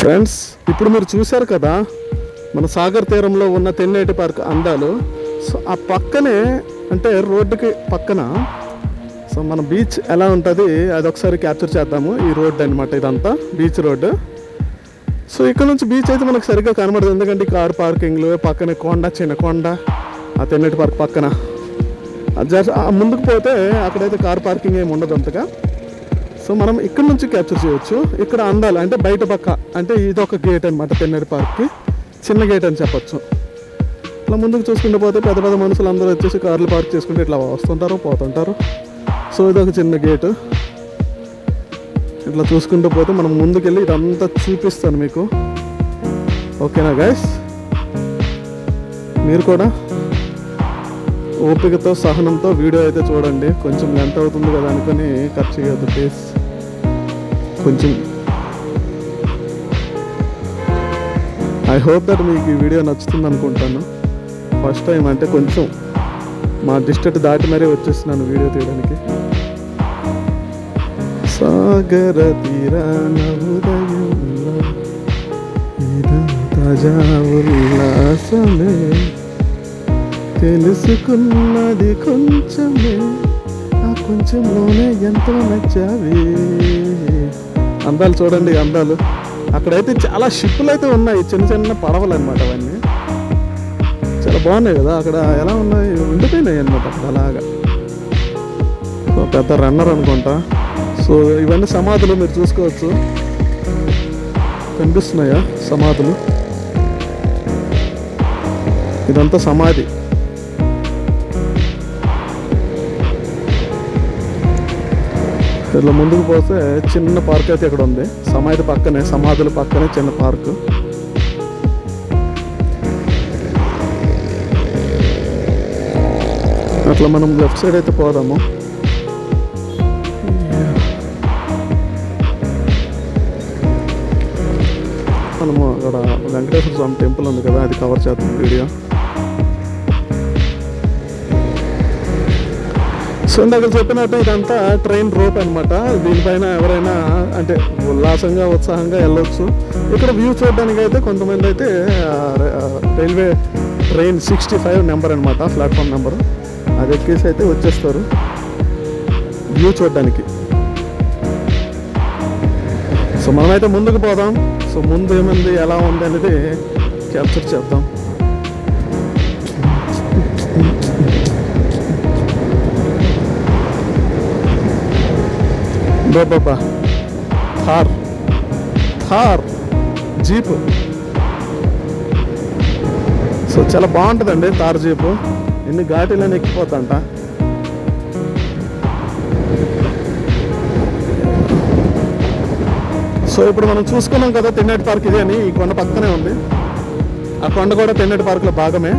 Friends इप्पुडु मीरु चूसारु कदा मन सागर तीरंलो उन्न तेन्नेटी पार्क अंदालु। सो आ पक्कने अंटे रोड की पक्कन सो मन बीच एला उंटदि अदि ओकसारि क्याप्चर चेद्दामु। ई रोड अन्नमाट इदंता बीच रोड। सो इक्कड नुंचि बीच अयिते मनकु सरिग्गा कनबडदु एंदुकंटे कार पार्किंग्लु पक्कने कोंड चिन्न कोंड आ तेन्नेटी पार्क पक्कन जस्ट ముందుకు పోతే అక్కడైతే కార్ పార్కింగ్ ఏమీ ఉండదు అంతగా। సో మనం ఇక్కడ నుంచి క్యాప్చర్ చేయొచ్చు। ఇక్కడ అందాలు అంటే బయట పక్క అంటే ఇది ఒక గేట్ అన్నమాట తెన్నేటి పార్క్కి, చిన్న గేట్ అని చెప్పొచ్చు। అలా ముందుకు చూసుకుంటూ పోతే పెద్ద పెద్ద మనుషులు అందరూ వచ్చేసి కార్లు పార్క్ చేసుకుంటే ఇట్లా వస్తుంటారు పోతుంటారు। సో ఇది ఒక చిన్న గేట్। ఇట్లా చూసుకుంటూ పోతే మనం ముందుకు వెళ్ళి ఇదంతా చూపిస్తాను మీకు, ఓకేనా గైస్? మీరు కూడా ओपिक तो सहन तो वीडियो अच्छे चूँगी को लेंत कदाकोनी खर्चे प्लीज कोई होप दट वीडियो नचुंदन फस्ट टाइम अंत को डिस्ट्रिक्ट दाटी मरी वो वीडियो तीयन की सागर तीरा नवदय తెలుసుకున్నది కొంచెమే ఆ కొంచెంలోనే ఎంతో నచ్చావే। అందాలు చూడండి అందాలు। అక్కడైతే చాలా షిప్పులు అయితే ఉన్నాయి, చిన్న చిన్న పడవలు అన్నమాట అవన్నీ। చాలా బాగున్నాయి కదా అక్కడ, ఎలా ఉన్నాయి ఉండిపోయినాయి అన్నమాట అక్కడ అలాగా। ఒక పెద్ద రన్నర్ అనుకుంటా। సో ఇవన్నీ సమాధులు మీరు చూసుకోవచ్చు, కనిపిస్తున్నాయా సమాధులు? ఇదంతా సమాధి। ఇట్లా ముందుకు పోతే చిన్న పార్క్ అయితే ఇక్కడ ఉంది, సమాధి పక్కనే సమాధుల పక్కనే చిన్న పార్కు। అట్లా మనం లెఫ్ట్ సైడ్ అయితే పోదాము। మనము అక్కడ వెంకటేశ్వర స్వామి టెంపుల్ ఉంది కదా, అది కవర్ చేస్తాం వీడియో। సో ఇందాక చెప్పినట్టు ఇదంతా ట్రైన్ రూట్ అనమాట। దీనిపైన ఎవరైనా అంటే ఉల్లాసంగా ఉత్సాహంగా వెళ్ళొచ్చు। ఇక్కడ వ్యూ చూడడానికి అయితే కొంతమంది అయితే రైల్వే ట్రైన్ 65 నెంబర్ అనమాట ప్లాట్ఫామ్ నెంబరు, అది ఎక్కేసి అయితే వచ్చేస్తారు వ్యూ చూడడానికి। సో మనమైతే ముందుకు పోదాం। సో ముందు ఏమైంది ఎలా ఉంది అనేది క్యాప్చర్ చేద్దాం। బాబా థార్ థార్ జీప్, సో చాలా బాగుంటుందండి థార్ జీపు। ఎన్ని ఘాటీలని ఎక్కిపోతాంట సో ఇప్పుడు మనం చూసుకున్నాం కదా తెన్నేటి పార్క్ ఇది అని, ఈ కొండ పక్కనే ఉంది। ఆ కొండ కూడా తెన్నేటి పార్క్లో భాగమే।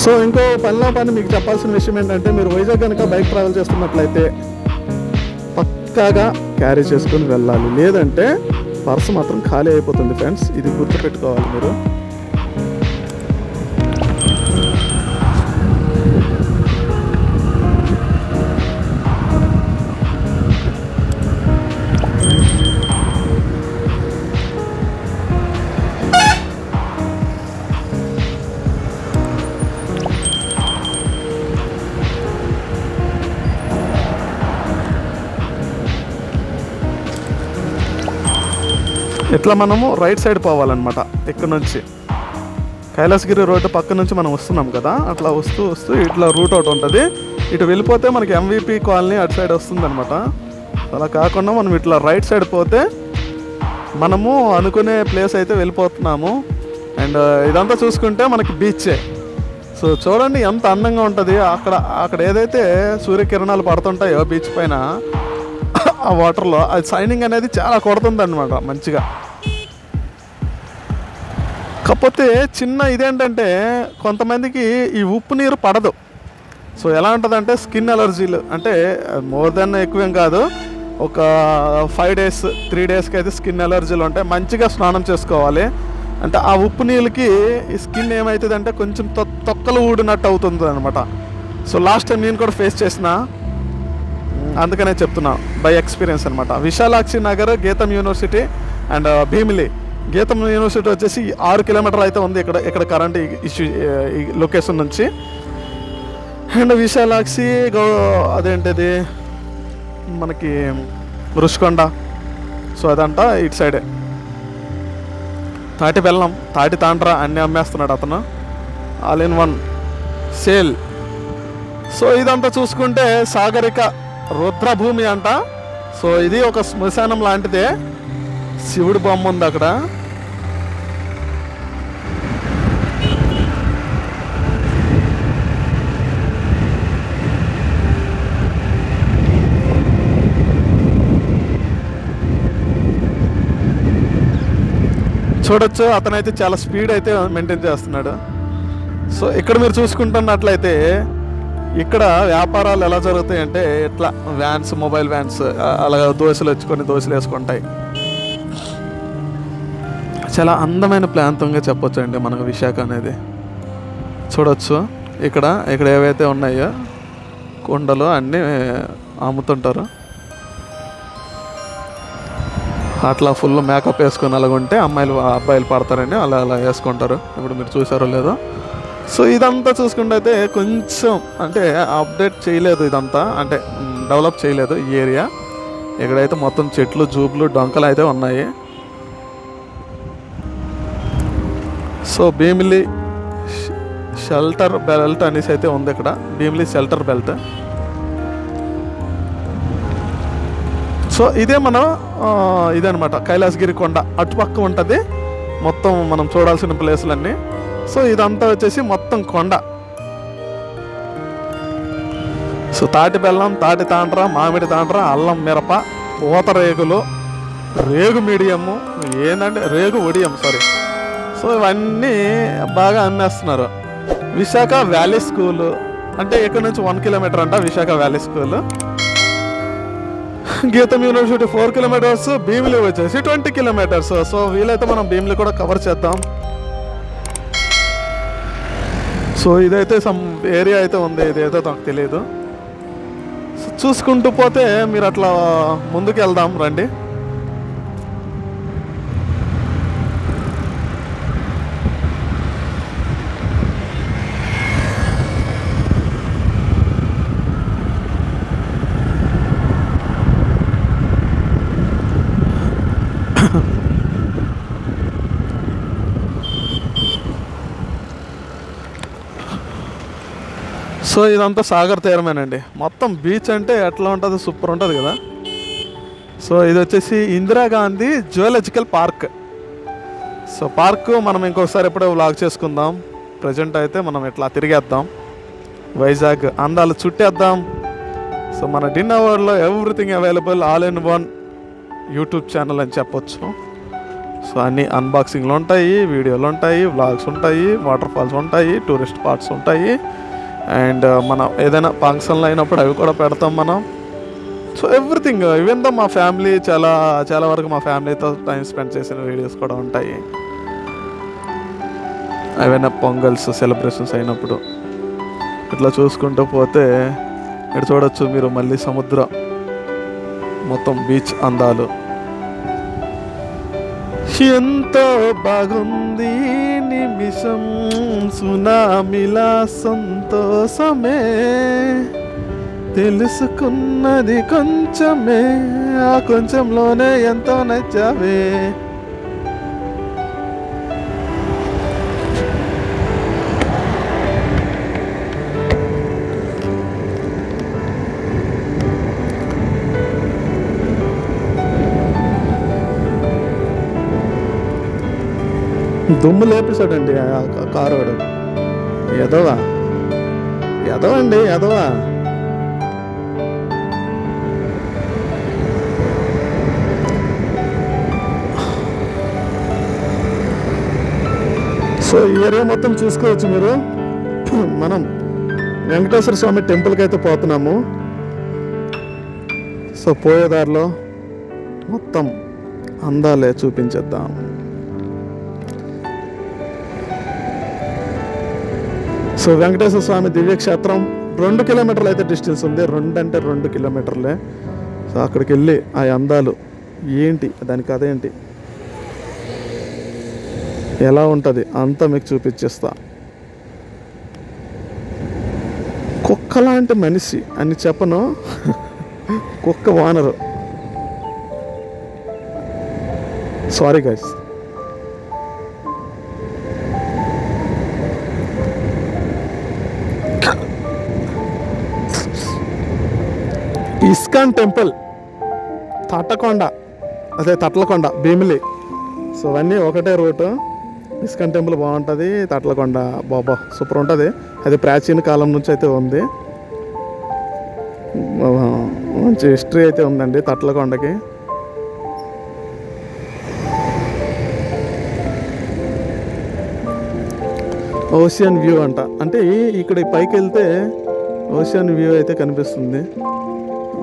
సో ఇంకో పనిలో పని మీకు చెప్పాల్సిన విషయం ఏంటంటే, మీరు వైజాగ్ కనుక బైక్ ట్రావెల్ చేస్తున్నట్లయితే పక్కాగా క్యారీ చేసుకొని వెళ్ళాలి, లేదంటే పర్స్ మాత్రం ఖాళీ అయిపోతుంది ఫ్రెండ్స్, ఇది గుర్తుపెట్టుకోవాలి మీరు। ఇట్లా మనము రైట్ సైడ్ పోవాలన్నమాట, ఇక్కడ నుంచి కైలాసగిరి రోడ్డు పక్క నుంచి మనం వస్తున్నాం కదా, అట్లా వస్తూ వస్తూ ఇట్లా రూట్ అవుట్ ఉంటుంది। ఇటు వెళ్ళిపోతే మనకి ఎంవిపి కాలనీ అటు సైడ్ వస్తుందన్నమాట। అలా కాకుండా మనం ఇట్లా రైట్ సైడ్ పోతే మనము అనుకునే ప్లేస్ అయితే వెళ్ళిపోతున్నాము। అండ్ ఇదంతా చూసుకుంటే మనకి బీచే। సో చూడండి ఎంత అందంగా ఉంటుంది అక్కడ, అక్కడ ఏదైతే సూర్యకిరణాలు పడుతుంటాయో బీచ్ పైన ఆ వాటర్లో, అది షైనింగ్ అనేది చాలా కొడుతుంది అన్నమాట మంచిగా। కాకపోతే చిన్న ఇదేంటంటే కొంతమందికి ఈ ఉప్పు నీరు పడదు। సో ఎలా ఉంటుందంటే స్కిన్ అలర్జీలు, అంటే మోర్ దెన్ ఎక్కువేం కాదు, ఒక 5 days 3 daysకి అయితే స్కిన్ అలర్జీలు ఉంటాయి। మంచిగా స్నానం చేసుకోవాలి, అంటే ఆ ఉప్పు నీళ్ళకి ఈ స్కిన్ ఏమవుతుందంటే కొంచెం తొక్కలు ఊడినట్టు అవుతుంది అనమాట। సో లాస్ట్ టైం నేను కూడా ఫేస్ చేసిన, అందుకనే చెప్తున్నా బై ఎక్స్‌పీరియన్స్ అన్నమాట విశాలాక్షి నగర్ గీతం యూనివర్సిటీ అండ్ భీమిలి గీతం యూనివర్సిటీ వచ్చేసి 6 కిలోమీటర్లు అయితే ఉంది ఇక్కడ కరెంట్ ఇష్యూ ఈ లొకేషన్ నుంచి అండ్ విశాలాక్షి అదేంటిది మనకి రుషికొండ సో అదంట ఇటు సైడే తాటి బెల్లం తాటి తాండ్రా అన్నీ అమ్మేస్తున్నాడు అతను all in one sale so ఇదంతా చూసుకుంటే సాగరిక రుద్రభూమి అంట సో ఇది ఒక శ్మశానం లాంటిదే శివుడి బొమ్మ ఉంది అక్కడ చూడొచ్చు అతనైతే చాలా స్పీడ్ అయితే మెయింటైన్ చేస్తున్నాడు సో ఇక్కడ మీరు చూసుకుంటున్నట్లయితే ఇక్కడ వ్యాపారాలు ఎలా జరుగుతాయంటే ఇట్లా వ్యాన్స్ మొబైల్ వ్యాన్స్ అలా దోశలు వచ్చుకొని దోశలు వేసుకుంటాయి చాలా అందమైన ప్రాంతంగా చెప్పొచ్చు అండి మనకు విశాఖ అనేది చూడొచ్చు ఇక్కడ ఏవైతే ఉన్నాయో కొండలు అన్నీ అమ్ముతుంటారు అట్లా ఫుల్ మేకప్ వేసుకొని అలాగుంటే అబ్బాయిలు పడతారని అలా వేసుకుంటారు ఇప్పుడు మీరు చూసారో లేదో సో ఇదంతా చూసుకుంటే అయితే కొంచెం అంటే అప్డేట్ చేయలేదు ఇదంతా అంటే డెవలప్ చేయలేదు ఈ ఏరియా ఇక్కడైతే మొత్తం చెట్లు జూబ్లు డొంకలు అయితే ఉన్నాయి సో భీమిలి షెల్టర్ బెల్ట్ అనేసి అయితే ఉంది ఇక్కడ భీమిలి షెల్టర్ బెల్ట్ సో ఇదే మనం ఇదనమాట కైలాసగిరి కొండ అటుపక్క ఉంటుంది మొత్తం మనం చూడాల్సిన ప్లేసులన్నీ సో ఇదంతా వచ్చేసి మొత్తం కొండ సో తాటి బెల్లం తాటి తాండ్ర మామిడి తాండ్ర అల్లం మిరప పూత రేగులు రేగు మీడియము ఏంటంటే రేగు ఒడియం సారీ సో ఇవన్నీ బాగా అమ్మేస్తున్నారు విశాఖ వ్యాలీ స్కూలు అంటే ఇక్కడ నుంచి 1 కిలోమీటర్ అంట Visakha valley school GITAM university 4 kilometres Bheemili వచ్చేసి 20 కిలోమీటర్స్ సో వీలైతే మనం భీమిలి కూడా కవర్ చేద్దాం సో ఇదైతే సమ్ ఏరియా అయితే ఉంది ఇదేదో నాకు తెలియదు సో చూసుకుంటూ పోతే మీరు అట్లా ముందుకు వెళ్దాం రండి సో ఇదంతా సాగర్ తీరమేనండి మొత్తం బీచ్ అంటే ఎట్లా ఉంటుంది సూపర్ ఉంటుంది కదా సో ఇది వచ్చేసి Indira Gandhi zoological park so park మనం ఇంకొకసారి ఎప్పుడో వ్లాగ్ చేసుకుందాం ప్రజెంట్ అయితే మనం ఇట్లా తిరిగేద్దాం వైజాగ్ అందాలు చుట్టేద్దాం సో మన డిన్నవర్లో everything available all in one YouTube channel అని చెప్పొచ్చు సో అన్ని అన్బాక్సింగ్లు ఉంటాయి వీడియోలు ఉంటాయి వ్లాగ్స్ ఉంటాయి వాటర్ ఫాల్స్ ఉంటాయి టూరిస్ట్ స్పాట్స్ ఉంటాయి అండ్ మనం ఏదైనా ఫంక్షన్లు అయినప్పుడు అవి కూడా పెడతాం మనం సో ఎవ్రీథింగ్ ఈవెన్ దో మా ఫ్యామిలీ చాలా చాలా వరకు మా ఫ్యామిలీతో టైం స్పెండ్ చేసిన వీడియోస్ కూడా ఉంటాయి ఏవైనా పొంగల్స్ సెలబ్రేషన్స్ అయినప్పుడు ఇట్లా చూసుకుంటూ పోతే ఇక్కడ చూడొచ్చు మీరు మళ్ళీ సముద్రం మొత్తం బీచ్ అందాలు ఎంతో బాగుంది నిమిషం సునామిలా సంతోషమే తెలుసుకున్నది కొంచెమే ఆ కొంచెంలోనే ఎంతో నచ్చావే దుమ్ము లేపేశాడండి ఆ కారు వాడు ఎదవా సో ఈ ఏరియా మొత్తం చూసుకోవచ్చు మీరు మనం వెంకటేశ్వర స్వామి టెంపుల్కి అయితే పోతున్నాము సో పోయేదారిలో మొత్తం అందాలే చూపించేద్దాం సో వెంకటేశ్వర స్వామి దివ్యక్షేత్రం 2 కిలోమీటర్లు అయితే డిస్టెన్స్ ఉంది, 2 అంటే 2 కిలోమీటర్లే. సో అక్కడికి వెళ్ళి ఆ అందాలు ఏంటి, దాని కథ ఏంటి, ఎలా ఉంటుంది అంతా మీకు చూపించేస్తా. కుక్కలాంటి మనిషి అని చెప్పను, కుక్క వానరు. Sorry guys. ISKCON temple, Tatakonda, అదే తట్లకొండ, భీమిలి. సో అవన్నీ ఒకటే రూటు. ISKCON టెంపుల్ బాగుంటుంది, తట్లకొండ బాబా సూపర్ ఉంటుంది. అది ప్రాచీన కాలం నుంచి అయితే ఉంది, మంచి హిస్టరీ అయితే ఉందండి తట్లకొండకి. ఓషియన్ వ్యూ అంట, అంటే ఇక్కడ పైకి వెళ్తే ఓషియన్ వ్యూ అయితే కనిపిస్తుంది.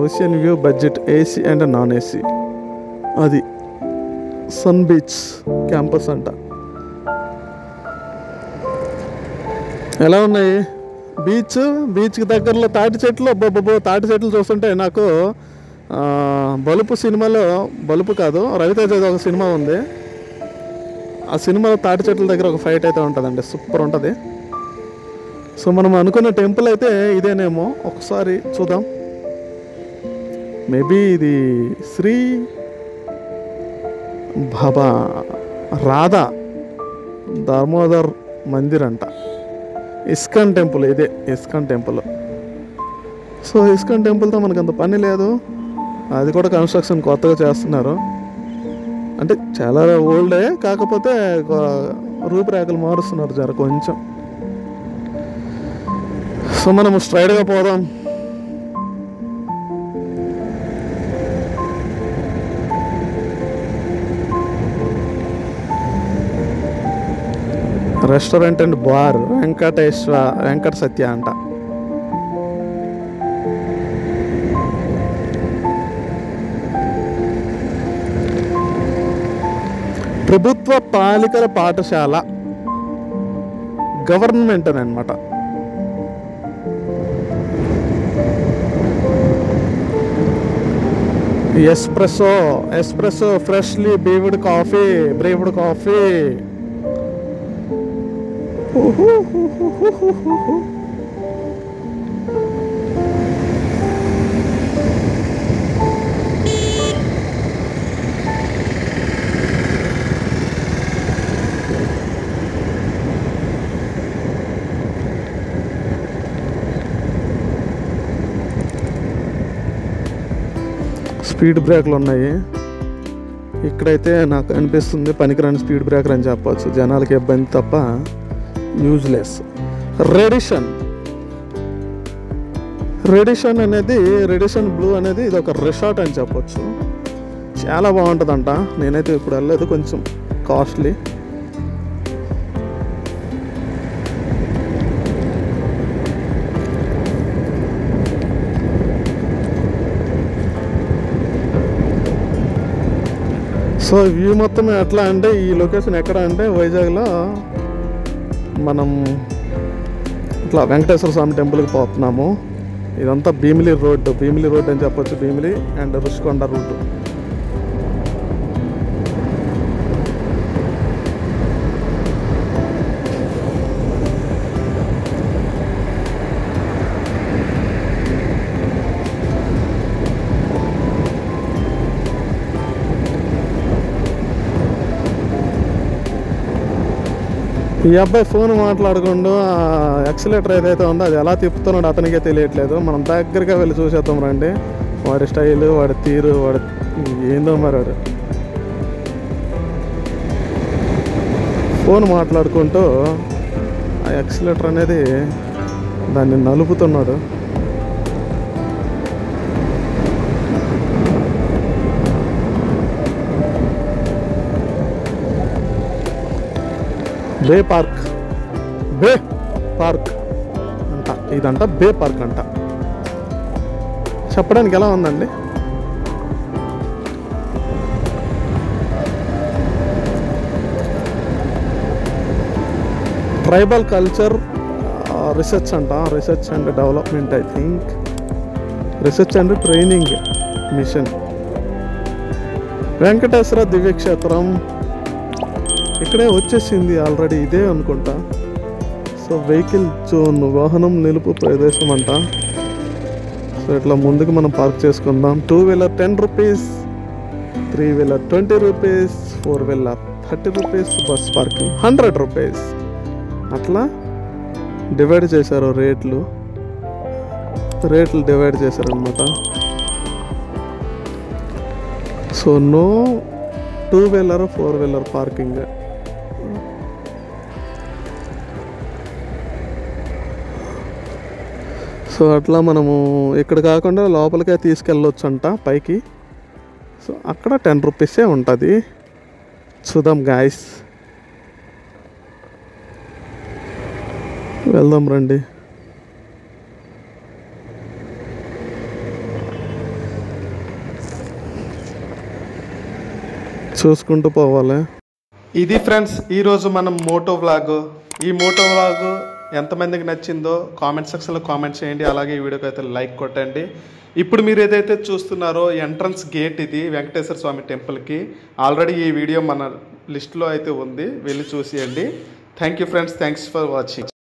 Ocean view, budget, AC and non AC. అది సన్ బీచ్ క్యాంపస్ అంట. ఎలా ఉన్నాయి బీచ్, బీచ్కి దగ్గరలో తాటి చెట్లు. అబ్బో తాటి చెట్లు చూస్తుంటే నాకు బలుపు సినిమాలో, బలుపు కాదు రవితేజ ఒక సినిమా ఉంది, ఆ సినిమాలో తాటి చెట్ల దగ్గర ఒక ఫైట్ అయితే ఉంటుందండి, సూపర్ ఉంటుంది. సో మనం అనుకున్న టెంపుల్ అయితే ఇదేనేమో, ఒకసారి చూద్దాం. మేబీ ఇది శ్రీ బాబా రాధా దామోదర్ మందిర్ అంట, ISKCON టెంపుల్. ఇదే ISKCON టెంపుల్. సో ISKCON టెంపుల్తో మనకు అంత పని లేదు, అది కూడా కన్స్ట్రక్షన్ కొత్తగా చేస్తున్నారు. అంటే చాలా ఓల్డే, కాకపోతే రూపురేఖలు మారుస్తున్నారు జర కొంచెం. సో మనం స్ట్రైట్గా పోదాం. Restaurant and bar, Venkata Satya అంట. ప్రభుత్వ పాలికల పాఠశాల, గవర్నమెంట్ అని అనమాట. Espresso freshly brewed coffee. Speed బ్రేక్లు ఉన్నాయి ఇక్కడైతే, నాకు అనిపిస్తుంది పనికిరాని స్పీడ్ బ్రేకర్ అని చెప్పచ్చు, జనాలకి ఇబ్బంది తప్ప యూజ్లెస్. రెడిషన్ బ్లూ అనేది ఇది ఒక రిసార్ట్ అని చెప్పొచ్చు, చాలా బాగుంటుందంట. నేనైతే ఇప్పుడు వెళ్ళలేదు, కొంచెం కాస్ట్లీ. సో వ్యూ మొత్తం ఎట్లా అంటే, ఈ లొకేషన్ ఎక్కడ అంటే వైజాగ్లో మనం ఇట్లా వెంకటేశ్వర స్వామి టెంపుల్కి పోతున్నాము. ఇదంతా భీమిలి రోడ్ అని చెప్పొచ్చు, భీమిలి అండ్ రుషికొండ రూట్. ఈ అబ్బాయి ఫోన్ మాట్లాడకుండా ఎక్సలేటర్ ఏదైతే ఉందో అది ఎలా తిప్పుతున్నాడు అతనికే తెలియట్లేదు. మనం దగ్గరగా వెళ్ళి చూసేద్దాం రండి. వాడి స్టైలు, వాడి తీరు, వాడి ఏందో మరి, వాడు ఫోన్ మాట్లాడుకుంటూ ఆ ఎక్సలేటర్ అనేది దాన్ని నలుపుతున్నాడు. బే పార్క్ అంట ఇదంట, బే పార్క్ అంట. చెప్పడానికి ఎలా ఉందండి, ట్రైబల్ కల్చర్ రీసెర్చ్ అంట, research and development I think, research and training mission. Venkateswara దివ్యక్షేత్రం ఇక్కడే వచ్చేసింది ఆల్రెడీ, ఇదే అనుకుంటా. సో వెహికల్ జోన్, వాహనం నిలుపు ప్రదేశం అంట. సో ఇట్లా ముందుకు మనం పార్క్ చేసుకుందాం. 2 wheeler 10 rupees, 3 wheeler 20 rupees, 4 wheeler 30 rupees, bus parking 100 rupees. అట్లా డివైడ్ చేశారు రేట్లు, రేట్లు డివైడ్ చేశారనమాట. So no 2 wheeler 4 wheeler parking. So అట్లా మనము ఇక్కడ కాకుండా లోపలికే తీసుకెళ్ళొచ్చు అంట పైకి. సో అక్కడ 10 రూపీసే ఉంటుంది. చూద్దాం గాయస్, వెళ్దాం రండి. చూసుకుంటూ పోవాలి. ఇది ఫ్రెండ్స్ ఈరోజు మనం మోటో వ్లాగ్. ఈ మోటో వ్లాగ్ ఎంతమందికి నచ్చిందో కామెంట్ సెక్షన్లో కామెంట్ చేయండి. అలాగే ఈ వీడియోకి అయితే లైక్ కొట్టండి. ఇప్పుడు మీరు ఏదైతే చూస్తున్నారో ఎంట్రన్స్ గేట్ ఇది వెంకటేశ్వర స్వామి టెంపుల్కి. ఆల్రెడీ ఈ వీడియో మన లిస్ట్లో అయితే ఉంది, వెళ్ళి చూసేయండి. Thank you friends, thanks for watching.